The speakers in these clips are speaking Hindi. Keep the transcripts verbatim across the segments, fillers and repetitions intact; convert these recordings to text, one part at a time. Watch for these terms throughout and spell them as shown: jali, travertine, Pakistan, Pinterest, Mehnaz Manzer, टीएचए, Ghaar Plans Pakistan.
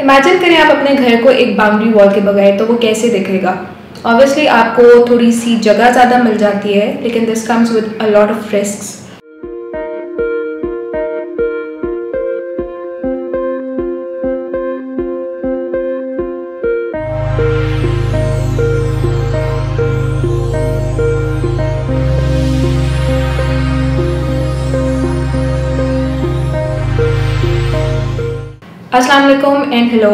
इमेजिन करें आप अपने घर को एक बाउंड्री वॉल के बगैर, तो वो कैसे दिखेगा। ऑब्वियसली आपको थोड़ी सी जगह ज़्यादा मिल जाती है, लेकिन this comes with a lot of risks. Assalamualaikum and hello.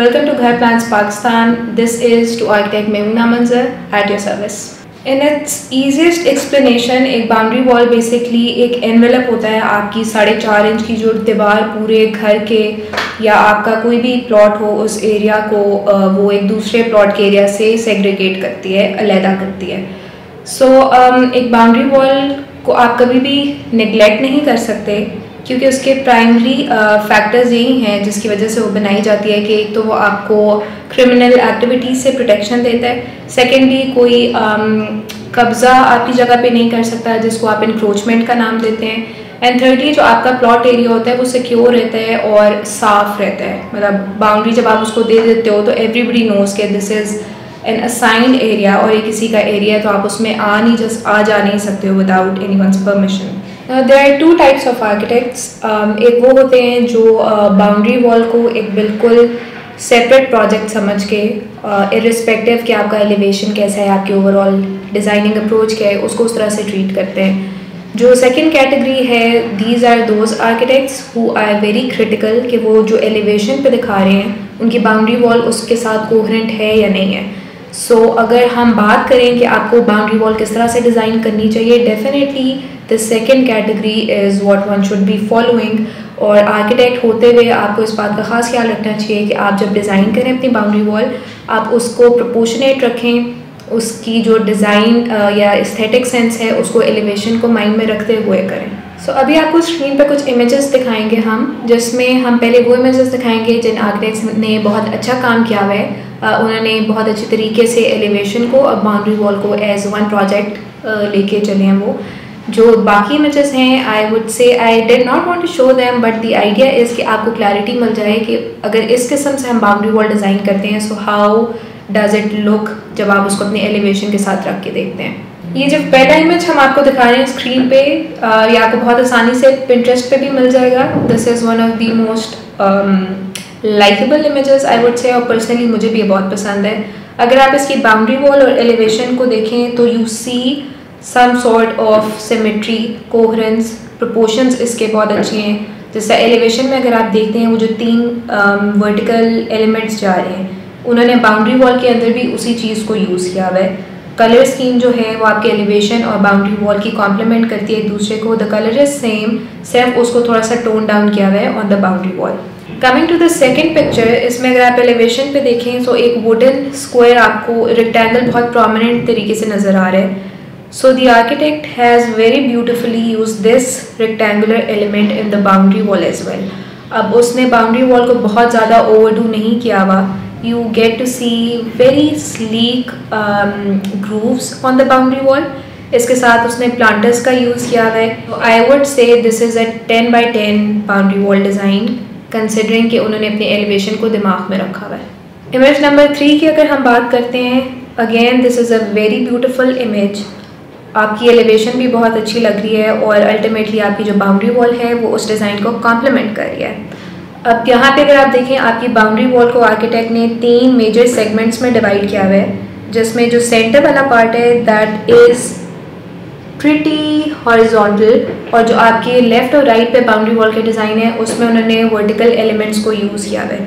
Welcome to Ghaar Plans Pakistan. This is to architect Mehnaz Manzer at your service. In its easiest explanation, एक बाउंड्री वॉल बेसिकली एक एनवेलप होता है आपकी साढ़े चार इंच की जो दीवार पूरे घर के या आपका कोई भी प्लॉट हो उस एरिया को वो एक दूसरे प्लॉट के एरिया से सेग्रीगेट करती है, अलहदा करती है। सो so, um, एक बाउंड्री वॉल को आप कभी भी निगलेक्ट नहीं कर सकते, क्योंकि उसके प्राइमरी फैक्टर्स यही हैं जिसकी वजह से वो बनाई जाती है कि एक तो वो आपको क्रिमिनल एक्टिविटीज़ से प्रोटेक्शन देता है, सेकेंडली कोई कब्ज़ा आपकी जगह पे नहीं कर सकता जिसको आप इंक्रोचमेंट का नाम देते हैं, एंड थर्डली जो आपका प्लॉट एरिया होता है वो सिक्योर रहता है और साफ़ रहता है। मतलब बाउंड्री जब आप उसको दे देते हो तो एवरीबडी नोज़ के this is an assigned area और ये किसी का एरिया, तो आप उसमें आ नहीं जस्ट आ जा नहीं सकते हो without any one's permission. There are two types of architects. एक वो होते हैं जो बाउंड्री uh, वॉल को एक बिल्कुल सेपरेट प्रोजेक्ट समझ के इररिस्पेक्टिव uh, कि आपका एलिवेशन कैसा है, आपकी ओवरऑल डिज़ाइनिंग अप्रोच क्या है, उसको उस तरह से ट्रीट करते हैं। जो सेकेंड कैटेगरी है, these are those architects who are very critical कि वो जो एलिवेशन पे दिखा रहे हैं उनकी बाउंड्री वॉल उसके साथ कोहेरेंट है या नहीं है। सो so, अगर हम बात करें कि आपको बाउंड्री वॉल किस तरह से डिज़ाइन करनी चाहिए, definitely the second category is what one should be following. और आर्किटेक्ट होते हुए आपको इस बात का ख़ास ख्याल रखना चाहिए कि आप जब डिज़ाइन करें अपनी बाउंड्री वॉल, आप उसको प्रोपोर्शनेट रखें, उसकी जो डिज़ाइन या एस्थेटिक सेंस है उसको एलिवेशन को माइंड में रखते हुए करें। सो so, अभी आपको स्क्रीन पर कुछ इमेजेस दिखाएंगे हम, जिसमें हम पहले वो इमेजेस दिखाएंगे जिन आर्किटेक्ट्स ने बहुत अच्छा काम किया हुआ है। उन्होंने बहुत अच्छे तरीके से एलिवेशन को और बाउंड्री वॉल को एज वन प्रोजेक्ट लेके चले हैं। वो जो बाकी इमेजेस हैं, I would say I did not want to show them, but the idea is कि आपको क्लैरिटी मिल जाए कि अगर इस किस्म से हम बाउंड्री वॉल डिज़ाइन करते हैं so how does it look जब आप उसको अपने एलिवेशन के साथ रख के देखते हैं। ये जो पहला इमेज हम आपको दिखा रहे हैं स्क्रीन पे, आ, ये आपको बहुत आसानी से Pinterest पे भी मिल जाएगा। This is one of the most likeable images I would say, और पर्सनली मुझे भी ये बहुत पसंद है। अगर आप इसकी बाउंड्री वॉल और एलिवेशन को देखें तो you see some sort of symmetry, coherence, proportions इसके बहुत अच्छे हैं। जैसे एलिवेशन में अगर आप देखते हैं वो जो तीन वर्टिकल एलिमेंट्स जा रहे हैं, उन्होंने बाउंड्री वॉल के अंदर भी उसी चीज़ को यूज़ किया हुआ है। कलर स्कीम जो है वो आपके एलिवेशन और बाउंड्री वॉल की कॉम्प्लीमेंट करती है एक दूसरे को। द कलर इज सेम, सिर्फ उसको थोड़ा सा टोन डाउन किया हुआ है on the boundary wall. Coming to the second picture, इसमें अगर आप एलिवेशन पे देखें तो एक वुडन स्क्वायर आपको रेक्टेंगल बहुत प्रोमिनेंट तरीके से नज़र आ रहा है। So the architect has very beautifully use this rectangular element in the boundary wall as well. अब उसने बाउंड्री वॉल को बहुत ज़्यादा ओवरडू नहीं किया हुआ। You get to see very sleek grooves on the boundary wall. इसके साथ उसने प्लांटर्स का यूज़ किया हुआ है। I would say this is a ten by ten boundary wall design, considering कि उन्होंने अपने एलिवेशन को दिमाग में रखा हुआ है। इमेज नंबर थ्री की अगर हम बात करते हैं, again this is a very beautiful image. आपकी एलिवेशन भी बहुत अच्छी लग रही है और अल्टीमेटली आपकी जो बाउंड्री वॉल है वो उस डिज़ाइन को कॉम्प्लीमेंट कर रही है। अब यहाँ पे अगर आप देखें, आपकी बाउंड्री वॉल को आर्किटेक्ट ने तीन मेजर सेगमेंट्स में डिवाइड किया हुआ है, जिसमें जो सेंटर वाला पार्ट है दैट इज़ प्रिटी हॉरिजॉन्टल, और जो आपके लेफ़्ट और राइट पे बाउंड्री वॉल के डिज़ाइन है उसमें उन्होंने वर्टिकल एलिमेंट्स को यूज़ किया है।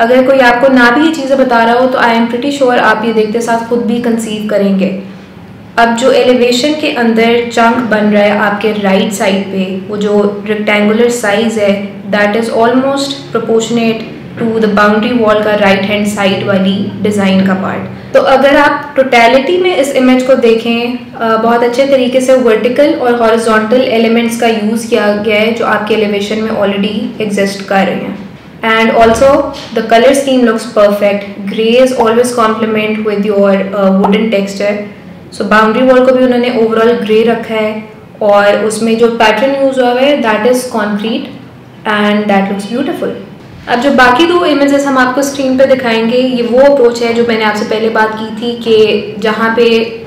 अगर कोई आपको ना भी ये चीज़ें बता रहा हो तो आई एम प्रिटी श्योर आप ये देखते साथ खुद भी कंसीव करेंगे। अब जो एलिवेशन के अंदर चंक बन रहा है आपके राइट साइड पे, वो जो रेक्टेंगुलर साइज़ है that is almost proportionate to the boundary wall का राइट हैंड साइड वाली डिज़ाइन का पार्ट। तो अगर आप टोटलिटी में इस इमेज को देखें, बहुत अच्छे तरीके से वर्टिकल और हॉरिजॉन्टल एलिमेंट्स का यूज़ किया गया है जो आपके एलिवेशन में ऑलरेडी एग्जिस्ट कर रहे हैं। And also the colour scheme looks perfect, grey is always complement with your wooden texture. So boundary wall को भी उन्होंने ओवरऑल ग्रे रखा है और उसमें जो पैटर्न यूज़ हुआ है that is concrete and that looks beautiful. अब जो बाकी दो इमेजेस हम आपको स्क्रीन पे दिखाएंगे, ये वो अप्रोच है जो मैंने आपसे पहले बात की थी कि जहाँ पे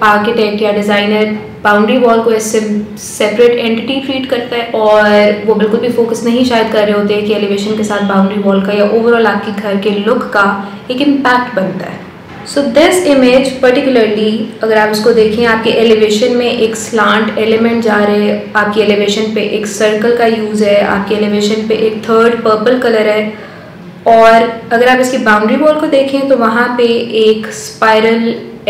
आर्किटेक्ट या डिज़ाइनर बाउंड्री वॉल को इससे सेपरेट एंटिटी ट्रीट करता है और वो बिल्कुल भी फोकस नहीं शायद कर रहे होते कि एलिवेशन के साथ बाउंड्री वॉल का या ओवरऑल आपके घर के लुक का एक इम्पैक्ट बनता है। सो दिस इमेज पर्टिकुलरली अगर आप इसको देखें, आपके एलिवेशन में एक स्लांट एलिमेंट जा रहे है, आपकी एलिवेशन पे एक सर्कल का यूज़ है, आपके एलिवेशन पे एक थर्ड पर्पल कलर है और अगर आप इसकी बाउंड्री वॉल को देखें तो वहाँ पे एक स्पायरल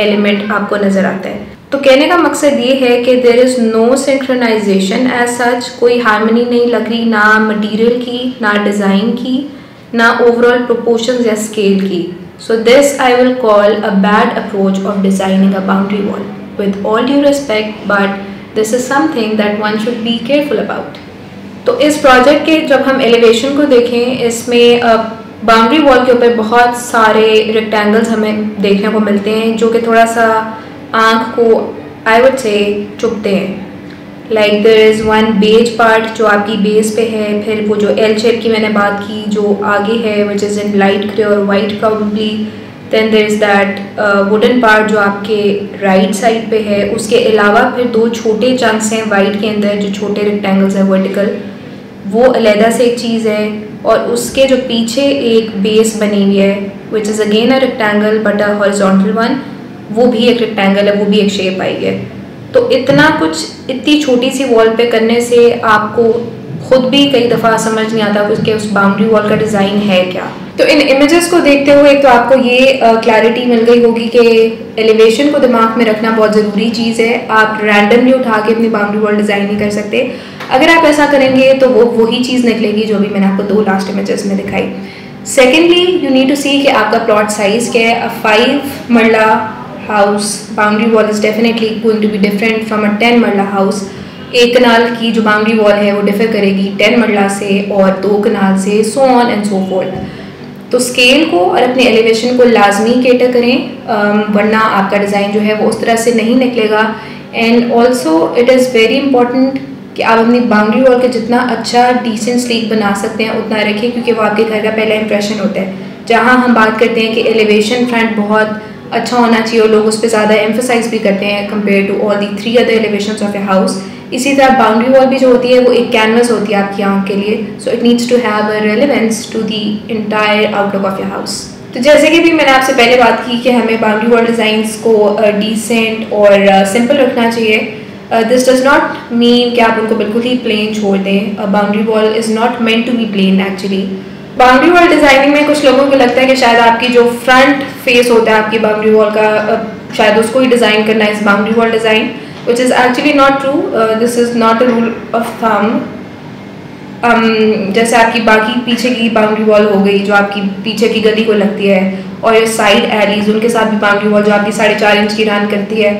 एलिमेंट आपको नज़र आता है। तो कहने का मकसद ये है कि there is no synchronisation as such, कोई हार्मनी नहीं लग रही ना मटीरियल की, ना डिज़ाइन की, ना ओवरऑल प्रोपोर्शंस या स्केल की। So this I will call a bad approach of designing a boundary wall. With all due respect, but this is something that one should be careful about. तो इस project के जब हम elevation को देखें, इसमें boundary wall के ऊपर बहुत सारे rectangles हमें देखने को मिलते हैं जो कि थोड़ा सा आँख को I would say चुभते हैं। Like there is one beige part जो आपकी बेस पे है, फिर वो जो L shape की मैंने बात की जो आगे है which is in light grey और white probably, then there is that uh, wooden part जो आपके right side पे है। उसके अलावा फिर दो छोटे chunks हैं white के अंदर जो छोटे rectangles हैं vertical, वो अलहदा से एक चीज़ है और उसके जो पीछे एक base बनी हुई है which is again a rectangle but a horizontal one, वो भी एक rectangle है, वो भी एक shape आई है। तो इतना कुछ इतनी छोटी सी वॉल पे करने से आपको खुद भी कई दफ़ा समझ नहीं आता कि उस बाउंड्री वॉल का डिज़ाइन है क्या। तो इन इमेजेस को देखते हुए तो आपको ये क्लैरिटी मिल गई होगी कि एलिवेशन को दिमाग में रखना बहुत ज़रूरी चीज़ है। आप रैंडमली उठा के अपनी बाउंड्री वॉल डिज़ाइन नहीं कर सकते। अगर आप ऐसा करेंगे तो वो वही चीज़ निकलेगी जो भी मैंने आपको दो लास्ट इमेजेस में दिखाई। Secondly, you need to see कि आपका प्लॉट साइज़ क्या है। Five marla house boundary wall is definitely going to be different from a ten marla house. एक कनाल की जो बाउंड्री वॉल है वो डिफर करेगी टेन मरला से और दो कनाल से, so on and so forth. तो स्केल को और अपने एलिवेशन को लाजमी कैटर करें, वरना आपका डिज़ाइन जो है वो उस तरह से नहीं निकलेगा। And also it is very important कि आप अपनी बाउंड्री वॉल के जितना अच्छा डिसेंट स्लीक बना सकते हैं उतना रखें, क्योंकि वो आपके घर का पहला इंप्रेशन होता है। जहाँ हम बात करते हैं कि एलिवेशन फ्रंट बहुत अच्छा होना चाहिए और लोग उस पर ज़्यादा एम्फोसाइज भी करते हैं compare to all the three other elevations of a house, इसी तरह बाउंड्री वॉल भी जो होती है वो एक कैनवस होती है आपकी आँख के लिए। So it needs to have a relevance to the entire outlook of a house. तो जैसे कि भी मैंने आपसे पहले बात की कि हमें बाउंड्री वॉल डिज़ाइंस को डिसेंट और सिंपल रखना चाहिए। दिस डज नॉट मीन कि आप उनको बिल्कुल ही प्लेन छोड़ दें। Boundary wall is not meant to be plain actually. Boundary wall designing में कुछ लोगों को लगता है कि शायद आपकी जो फ्रंट फेस होता है आपकी बाउंड्री वॉल का, शायद उसको ही डिज़ाइन करना है इस boundary wall design, which is actually not true. This is not a rule of thumb. जैसे आपकी बाकी पीछे की बाउंड्री वॉल हो गई जो आपकी पीछे की गली को लगती है और ये साइड एलीज, उनके साथ भी बाउंड्री वॉल जो आपकी साढ़े चार इंच की रान करती है,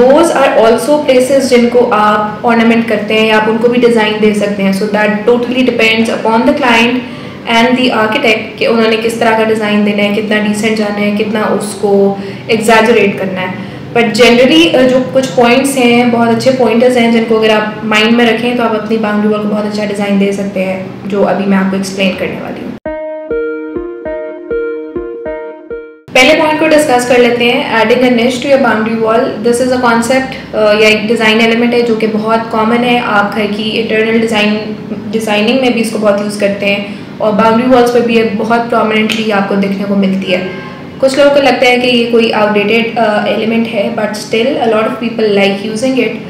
दोज आर ऑल्सो प्लेसेज जिनको आप ऑर्नामेंट करते हैं या आप उनको भी डिज़ाइन दे सकते हैं। So that totally depends upon the client and the architect कि उन्होंने किस तरह का डिज़ाइन देना है, कितना डिसेंट जाना है, कितना उसको एग्जैजरेट करना है। बट जनरली जो कुछ पॉइंट्स हैं, बहुत अच्छे पॉइंटर्स हैं जिनको अगर आप माइंड में रखें तो आप अपनी बाउंड्री वॉल को बहुत अच्छा डिज़ाइन दे सकते हैं, जो अभी मैं आपको एक्सप्लेन करने वाली हूँ। पहले पॉइंट को डिस्कस कर लेते हैं, adding a niche to your boundary wall. This is a concept या एक डिज़ाइन एलिमेंट है जो कि बहुत कॉमन है। आप घर की इंटरनल डिज़ाइन डिज़ाइनिंग में भी इसको बहुत यूज़ करते हैं और बाउंड्री वॉल्स पर भी ये बहुत प्रोमिनेंटली आपको देखने को मिलती है। कुछ लोगों को लगता है कि ये कोई आउटडेटेड एलिमेंट है, but still a lot of people like using it.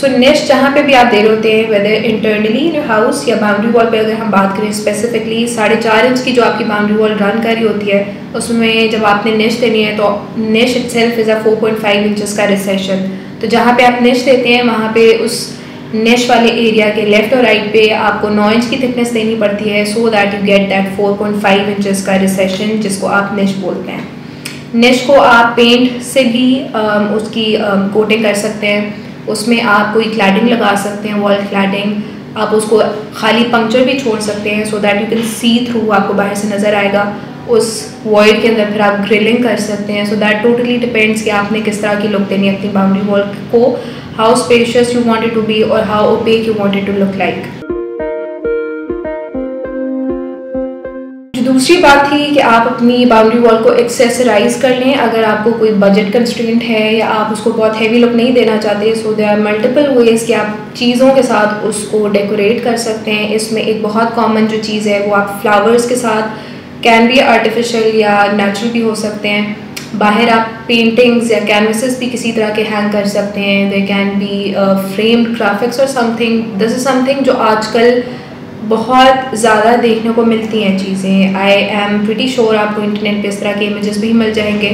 So niche जहाँ पे भी आप दे रहे होते हैं, वेदर इंटरनली इन हाउस या बाउंड्री वॉल पे, अगर हम बात करें स्पेसिफिकली साढ़े चार इंच की जो आपकी बाउंड्री वॉल रन करी होती है, उसमें जब आपने निश देनी है तो niche itself is a four point five inches का रिसेशन। तो जहाँ पर आप निश देते हैं वहाँ पर उस नेश वाले एरिया के लेफ़्ट और राइट पे आपको नौ इंच की थिकनेस देनी पड़ती है, so that you get that four point five inches का रिसेशन जिसको आप नेश बोलते हैं। नेश को आप पेंट से भी आम, उसकी आम, कोटिंग कर सकते हैं। उसमें आप कोई क्लैडिंग लगा सकते हैं, वॉल क्लैडिंग। आप उसको खाली पंक्चर भी छोड़ सकते हैं, so that you can see through, आपको बाहर से नज़र आएगा। उस वॉइड के अंदर फिर आप ग्रिलिंग कर सकते हैं। सो दैट टोटली डिपेंड्स कि आपने किस तरह की लुक देनी है अपनी बाउंड्री वॉल को, how spacious you want it to be or how opaque you want it to look like। दूसरी बात थी कि आप अपनी बाउंड्री वॉल को एक्सेसराइज कर लें। अगर आपको कोई बजट कंस्ट्रेंट है या आप उसको बहुत हैवी लुक नहीं देना चाहते, so there are multiple ways कि आप चीज़ों के साथ उसको डेकोरेट कर सकते हैं। इसमें एक बहुत कॉमन जो चीज़ है वो आप फ्लावर्स के साथ, कैन भी आर्टिफिशियल या नेचुरल भी हो सकते हैं। बाहर आप पेंटिंग्स या कैनवसेस भी किसी तरह के हैंग कर सकते हैं। They can be framed graphics और समथिंग। दिस इज़ समथिंग जो आजकल बहुत ज़्यादा देखने को मिलती हैं चीज़ें। आई एम प्रीटी श्योर आपको इंटरनेट पे इस तरह के इमेजेस भी मिल जाएंगे,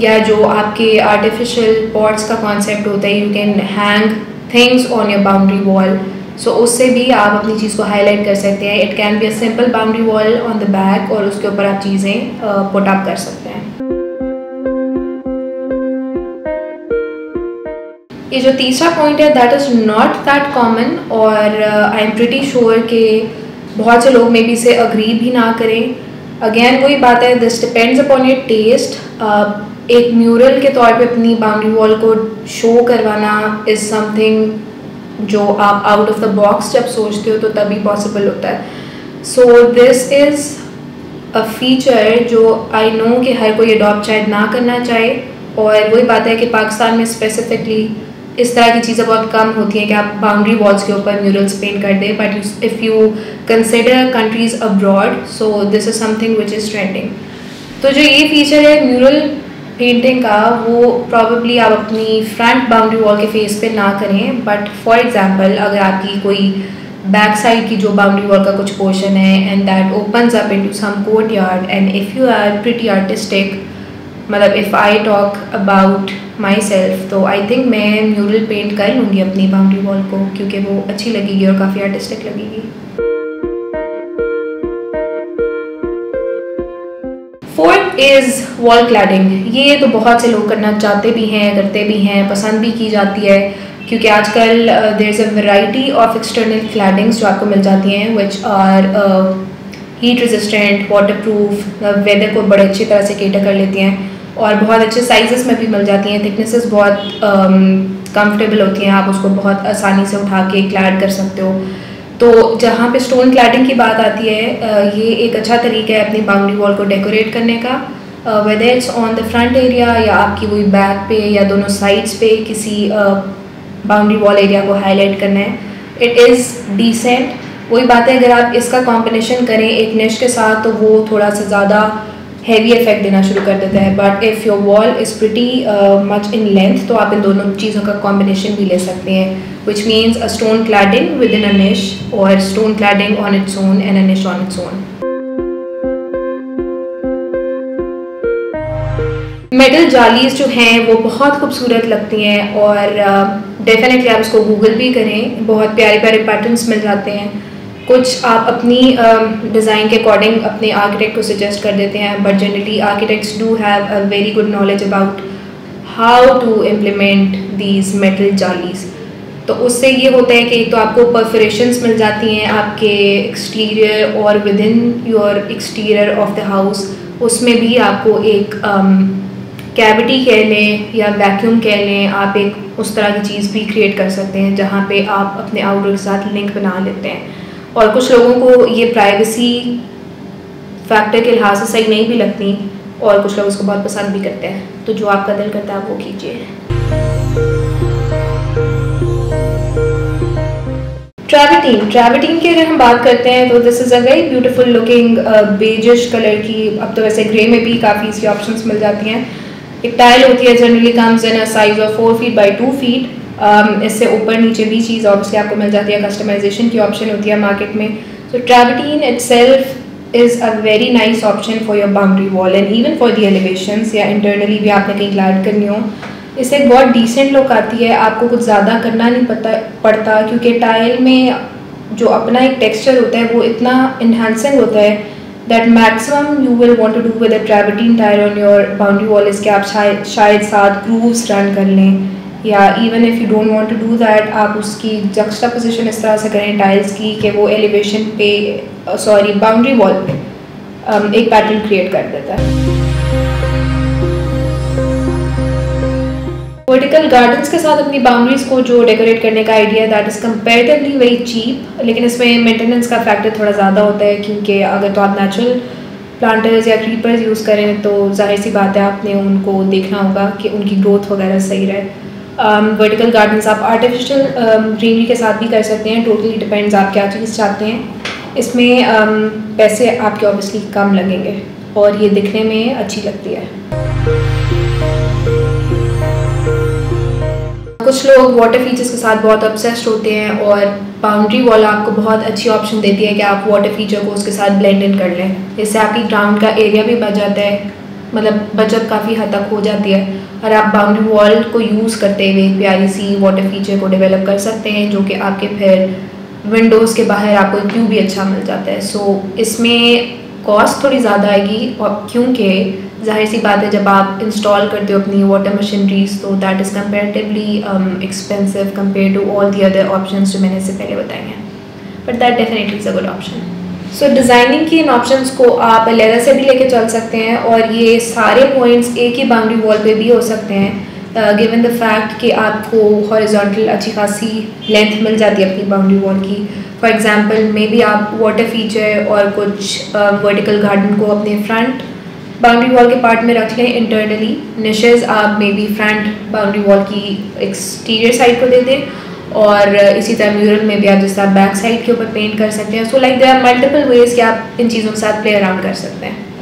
या जो आपके आर्टिफिशियल पॉट्स का कॉन्सेप्ट होता है, you can hang things on your boundary wall, so उससे भी आप अपनी चीज़ को हाईलाइट कर सकते हैं। It can be a simple boundary wall on the back और उसके ऊपर आप चीज़ें पुट अप कर सकते हैं। ये जो तीसरा पॉइंट है that is not that common, और आई एम प्रिटी श्योर कि बहुत से लोग मे बी इसे अग्री भी ना करें। अगेन वही बात है, this depends upon your taste. एक म्यूरल के तौर पे अपनी बाउंड्री वॉल को शो करवाना इज़ समथिंग जो आप आउट ऑफ द बॉक्स जब सोचते हो तो तभी पॉसिबल होता है। So this is a feature जो आई नो कि हर कोई अडॉप्ट शायद ना करना चाहे, और वही बात है कि पाकिस्तान में स्पेसिफिकली इस तरह की चीज़ें बहुत कम होती हैं कि आप बाउंड्री वॉल्स के ऊपर म्यूरल्स पेंट कर दें। But if you consider countries abroad, so this is something which is trending. तो जो ये फीचर है म्यूरल पेंटिंग का, वो प्रॉबेबली आप अपनी फ्रंट बाउंड्री वॉल के फेस पे ना करें। बट फॉर एग्जांपल, अगर आपकी कोई बैक साइड की जो बाउंड्री वॉल का कुछ पोर्शन है and that opens up into some courtyard, and if you are pretty artistic, मतलब if I talk about myself, तो आई थिंक मैं म्यूरल पेंट कर लूँगी अपनी बाउंड्री वॉल को, क्योंकि वो अच्छी लगेगी और काफ़ी आर्टिस्टिक लगेगी। Fourth is wall cladding. ये तो बहुत से लोग करना चाहते भी हैं, करते भी हैं, पसंद भी की जाती है, क्योंकि आजकल there is a variety of external claddings जो आपको मिल जाती हैं, which are heat resistant, waterproof, weather को बड़े अच्छी तरह से कैटर कर लेती हैं, और बहुत अच्छे साइजेस में भी मिल जाती हैं। थिकनेसेस बहुत कंफर्टेबल um, होती हैं, आप उसको बहुत आसानी से उठा के क्लैड कर सकते हो। तो जहाँ पे स्टोन क्लैडिंग की बात आती है, ये एक अच्छा तरीका है अपनी बाउंड्री वॉल को डेकोरेट करने का, whether it's on the front area या आपकी वही बैक पे या दोनों साइड्स पे किसी बाउंड्री वॉल एरिया को हाईलाइट करना है। It is decent. वही बात है, अगर आप इसका कॉम्बिनेशन करें एक निश के साथ तो वो थोड़ा सा ज़्यादा हैवी इफेक्ट देना शुरू कर देता है। But if your wall is pretty much in length, तो आप इन दोनों चीज़ों का कॉम्बिनेशन भी ले सकते हैं, which means a stone cladding within a niche और stone cladding on its own and a niche on its own. Metal जालीज जो हैं वो बहुत खूबसूरत लगती हैं, और डेफिनेटली uh, आप इसको गूगल भी करें, बहुत प्यारे प्यारे पैटर्न्स मिल जाते हैं। कुछ आप अपनी डिज़ाइन uh, के अकॉर्डिंग अपने आर्किटेक्ट को सजेस्ट कर देते हैं, but generally architects do have a very good knowledge about how to implement these metal जालीज। तो उससे ये होता है कि एक तो आपको परफोरेशंस मिल जाती हैं आपके एक्सटीरियर और within your exterior of the house, उसमें भी आपको एक um, कैविटी कह लें या वैक्यूम कह लें, आप एक उस तरह की चीज़ भी क्रिएट कर सकते हैं जहाँ पे आप अपने आउटडोर के साथ लिंक बना लेते हैं। और कुछ लोगों को ये प्राइवेसी फैक्टर के लिहाज से सही नहीं भी लगती, और कुछ लोग उसको बहुत पसंद भी करते हैं। तो जो आपका दिल करता है आप वो कीजिए। ट्रैवर्टीन ट्रैवर्टीन की अगर हम बात करते हैं तो this is a very beautiful looking beigish colour की, अब तो वैसे ग्रे में भी काफ़ी इसकी ऑप्शन मिल जाती हैं। एक टाइल होती है, generally comes in a size of four feet by two feet. इससे ऊपर नीचे भी चीज़ ऑब्वियसली आपको मिल जाती है, कस्टमाइजेशन की ऑप्शन होती है मार्केट में। So travertine itself is a very nice option for your boundary wall and even for the elevations, या इंटरनली भी आपने कहीं क्लैड करनी हो। इससे एक बहुत डिसेंट लुक आती है, आपको कुछ ज़्यादा करना नहीं पता पड़ता, क्योंकि टाइल में जो अपना एक टेक्स्चर होता है वो इतना इन्हांसिंग होता है that maximum you will want to do with a travertine tile on your boundary wall is कि आप शायद शायद साथ grooves run कर लें, या even if you don't want to do that आप उसकी juxtaposition इस तरह से करें tiles की कि वो elevation पे sorry boundary wall पे um, एक pattern create कर देता है। वर्टिकल गार्डन्स के साथ अपनी बाउंड्रीज़ को जो डेकोरेट करने का idea that is comparatively very cheap, लेकिन इसमें मेंटेनेंस का फैक्टर थोड़ा ज़्यादा होता है, क्योंकि अगर तो आप नेचुरल प्लांटर्स या क्रीपर्स यूज़ करें तो जाहिर सी बात है आपने उनको देखना होगा कि उनकी ग्रोथ वगैरह सही रहे। वर्टिकल गार्डन्स आप आर्टिफिशियल ग्रीनरी के साथ भी कर सकते हैं, टोटली डिपेंड्स आप क्या चीज़ चाहते हैं। इसमें um, पैसे आपके ऑब्वियसली कम लगेंगे और ये दिखने में अच्छी लगती है। कुछ लोग वाटर फीचर्स के साथ बहुत ऑब्सेस्ड होते हैं और बाउंड्री वॉल आपको बहुत अच्छी ऑप्शन देती है कि आप वाटर फीचर को उसके साथ ब्लेंड इन कर लें। इससे आपकी ग्राउंड का एरिया भी बच जाता है, मतलब बचत काफ़ी हद तक हो जाती है और आप बाउंड्री वॉल को यूज़ करते हुए प्यारी सी वाटर फीचर को डेवलप कर सकते हैं, जो कि आपके फिर विंडोज़ के बाहर आपको व्यू भी अच्छा मिल जाता है। सो so, इसमें कॉस्ट थोड़ी ज़्यादा आएगी और क्योंकि जाहिर सी बात है जब आप इंस्टॉल करते हो अपनी वाटर मशीनरीज तो that is comparatively expensive compare to all the other options जो मैंने इससे पहले बताए हैं, but that definitely is a good option. So designing की इन ऑप्शंस को आप अलहदा से भी लेके चल सकते हैं और ये सारे पॉइंट्स एक ही बाउंड्री वॉल पे भी हो सकते हैं, गिवन द फैक्ट कि आपको हॉरिजॉन्टल अच्छी खासी लेंथ मिल जाती है अपनी बाउंड्री वॉल की। फॉर एग्जांपल मे बी आप वाटर फीचर और कुछ वर्टिकल uh, गार्डन को अपने फ्रंट बाउंड्री वॉल के पार्ट में रख लें इंटरनली। निशेज़ आप may be front boundary wall की एक्सटीरियर साइड को दे दें और इसी तरह म्यूरल में भी आप जिस तरह बैक साइड के ऊपर पेंट कर सकते हैं। So like there are multiple ways कि आप इन चीज़ों के साथ प्ले अराउंड कर सकते हैं।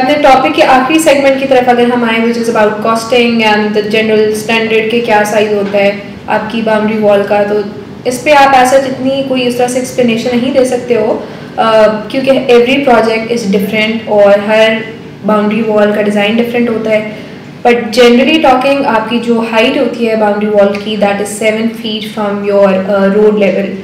अपने टॉपिक के आखिरी सेगमेंट की तरफ अगर हम आए which is about costing and the general standard के क्या साइज होता है आपकी बाउंड्री वॉल का, तो इस पर आप ऐसा जितनी कोई इस तरह से एक्सप्लेनेशन नहीं दे सकते हो uh, क्योंकि एवरी प्रोजेक्ट इज़ डिफरेंट और हर बाउंड्री वॉल का डिज़ाइन डिफरेंट होता है। बट जनरली टॉकिंग आपकी जो हाइट होती है बाउंड्री वॉल की that is seven feet from your road level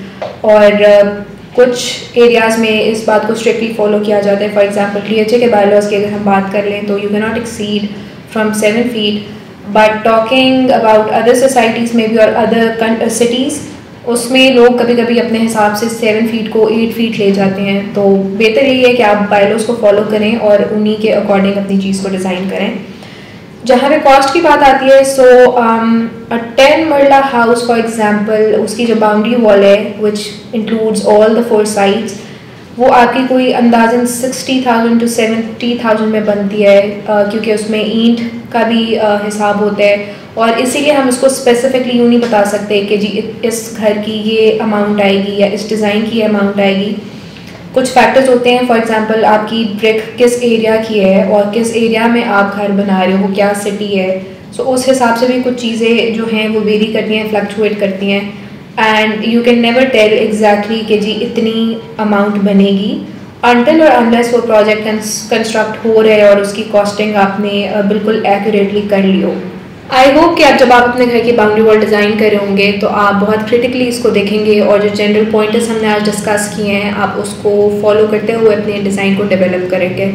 और uh, कुछ एरियाज़ में इस बात को स्ट्रिक्टली फॉलो किया जाता है। फॉर एग्जांपल टीएचए के बायलॉज की अगर हम बात कर लें तो you can not exceed from seven feet. But talking about other societies में भी और अदर सिटीज़ उसमें लोग कभी कभी अपने हिसाब से सेवन फीट को एट फीट ले जाते हैं। तो बेहतर यही है कि आप बायलॉज को फॉलो करें और उन्हीं के अकॉर्डिंग अपनी चीज़ को डिज़ाइन करें। जहाँ पे कॉस्ट की बात आती है so a ten marla house for example उसकी जो बाउंड्री वॉल है which includes all the four sides वो आपकी कोई अंदाजन sixty thousand to seventy thousand में बनती है uh, क्योंकि उसमें ईंट का भी uh, हिसाब होता है और इसीलिए हम इसको स्पेसिफिकली यूँ नहीं बता सकते कि जी इस घर की ये अमाउंट आएगी या इस डिज़ाइन की ये अमाउंट आएगी। कुछ फैक्टर्स होते हैं, फॉर एग्जांपल आपकी ब्रिक किस एरिया की है और किस एरिया में आप घर बना रहे हो, क्या सिटी है, सो so, उस हिसाब से भी कुछ चीज़ें जो हैं वो वेरी करती हैं, फ्लक्चुएट करती हैं and you can never tell exactly कि जी इतनी अमाउंट बनेगी अनटिल और अनलेस वो प्रोजेक्ट कंस्ट्रक्ट हो रहे और उसकी कॉस्टिंग आपने बिल्कुल एक्यूरेटली कर ली हो। आई होप कि आप जब आप अपने घर की बाउंड्री वॉल डिज़ाइन कर रहे होंगे तो आप बहुत क्रिटिकली इसको देखेंगे और जो जनरल पॉइंट्स हमने आज डिस्कस किए हैं आप उसको फॉलो करते हुए अपने डिज़ाइन को डेवलप करेंगे।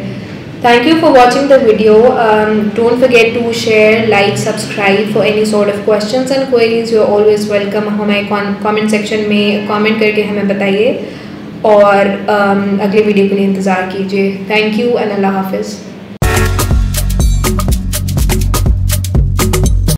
Thank you for watching the video. Don't forget to share, like, subscribe. For any sort of questions and queries you are always welcome. हमारे कॉमेंट सेक्शन में कॉमेंट करके हमें बताइए और um, अगले वीडियो के लिए इंतज़ार कीजिए। थैंक यू एंड अल्लाह हाफिज़।